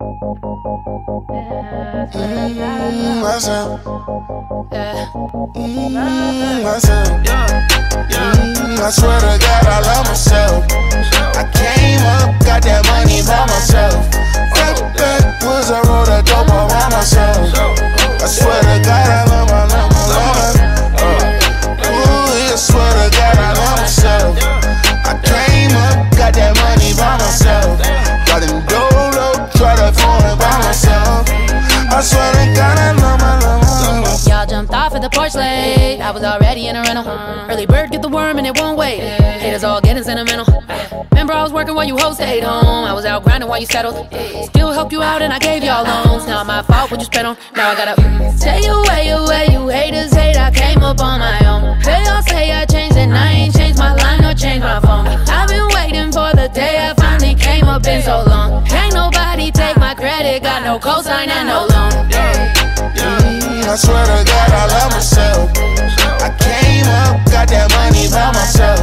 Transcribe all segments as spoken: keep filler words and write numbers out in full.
Mmm, what's up? Yeah. Mmm, what's up? Mmm, I swear to God, I love myself. I came up, got that money by myself. Fuck that was a roll of dope around myself. I swear to God, I love my love, my love. Ooh, I swear to God, I love myself. I came up, got that money by myself. Got them dolo, try to phone it by myself. I swear to God, I love my love. Y'all jumped off at the porch late. I was already in a rental. Early bird get the worm and it won't wait. Haters all getting sentimental. Remember I was working while you hoes stayed home. I was out grinding while you settled. Still helped you out and I gave y'all loans. Now my fault what you spent on. Now I gotta mm, stay away, away. You haters hate, I came up on my own. They all say I changed and I ain't changed my line or changed my phone. I've been waiting for the day I finally came up in so long. Ain't nobody take my credit, got no cosign and no loan. I swear to God, I love myself. I came up, got that money by myself.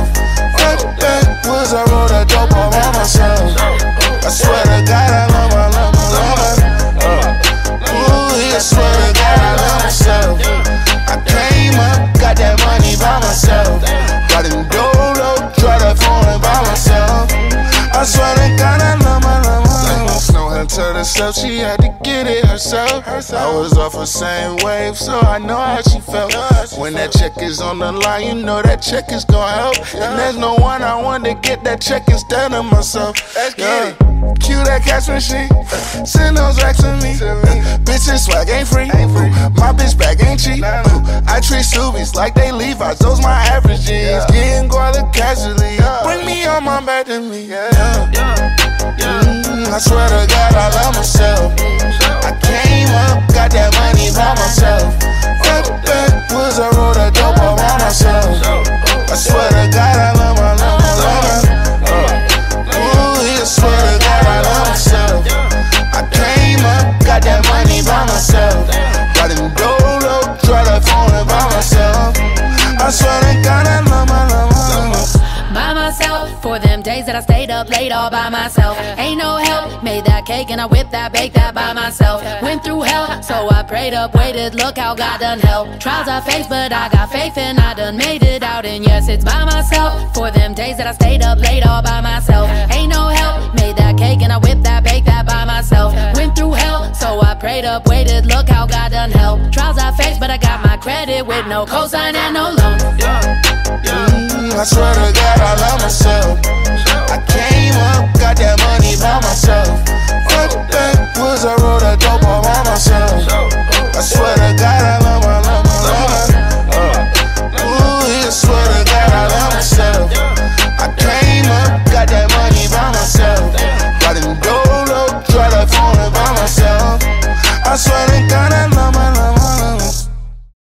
Fuck that was a roll of dope around myself. I swear to God, I love my love, my love. Ooh, I swear to God, I love myself. I came up, got that money by myself. Got them dolo, try to phone it by myself. I swear to God, I love my love. Told herself she had to get it herself. I was off her same wave, so I know how she felt. When that check is on the line, you know that check is gonna help. And there's no one I want to get that check instead of myself. Yeah. Cue that cash machine, send those racks to me. Bitches swag ain't free, my bitch bag ain't cheap. I treat Subies like they Levi's, those my average jeans. Getting guala casually, bring me all my back to me. I swear to God, I love myself. I came up, got that money by myself. Fuck that was a roll of dope around myself. I swear to God, I love my love, my love. Ooh, I swear to God, I love myself. I came up, got that money by myself. Got them dolo, try to phone it by myself. I swear to God, I love my love, my love. By myself, for them days that I stayed up late all by myself. Ain't no help, made that cake and I whipped that, baked that by myself. Went through hell, so I prayed up, waited, look how God done helped. Trials I faced, but I got faith and I done made it out. And yes, it's by myself, for them days that I stayed up late all by myself. Ain't no help, made that cake and I whipped that, baked that by myself. Went through hell, so I prayed up, waited, look how God done helped. Trials I faced, but I got my credit with no cosign and no loan. Mm, I swear to God, I love myself. I came up, got that money by myself. Fuck that